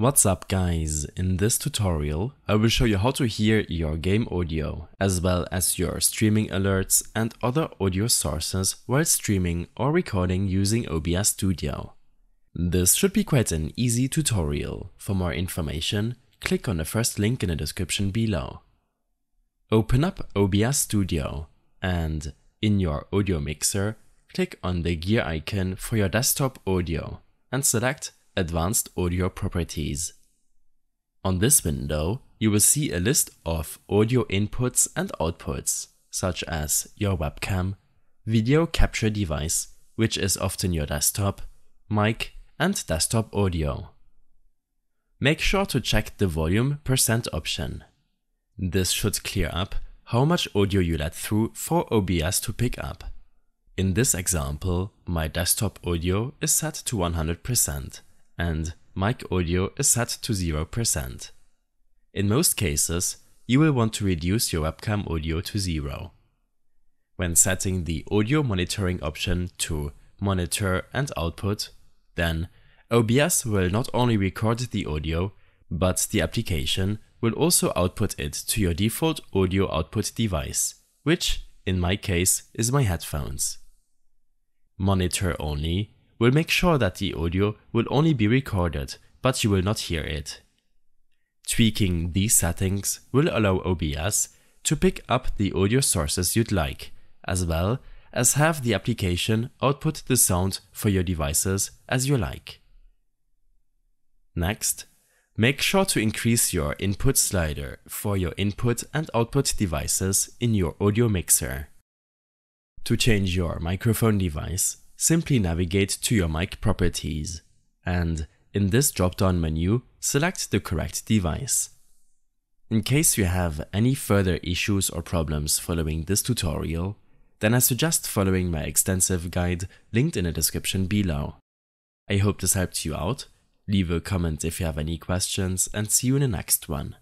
What's up guys, in this tutorial I will show you how to hear your game audio, as well as your streaming alerts and other audio sources while streaming or recording using OBS Studio. This should be quite an easy tutorial. For more information, click on the first link in the description below. Open up OBS Studio and, in your audio mixer, click on the gear icon for your desktop audio and select Advanced Audio Properties. On this window, you will see a list of audio inputs and outputs, such as your webcam, video capture device, which is often your desktop, mic, and desktop audio. Make sure to check the volume % option. This should clear up how much audio you let through for OBS to pick up. In this example, my desktop audio is set to 100%. And mic audio is set to 0%. In most cases, you will want to reduce your webcam audio to 0. When setting the audio monitoring option to monitor and output, then OBS will not only record the audio, but the application will also output it to your default audio output device, which, in my case, is my headphones. Monitor only will make sure that the audio will only be recorded, but you will not hear it. Tweaking these settings will allow OBS to pick up the audio sources you'd like, as well as have the application output the sound for your devices as you like. Next, make sure to increase your input slider for your input and output devices in your audio mixer. To change your microphone device, simply navigate to your mic properties and, in this drop-down menu, select the correct device. In case you have any further issues or problems following this tutorial, then I suggest following my extensive guide linked in the description below. I hope this helped you out. Leave a comment if you have any questions and see you in the next one.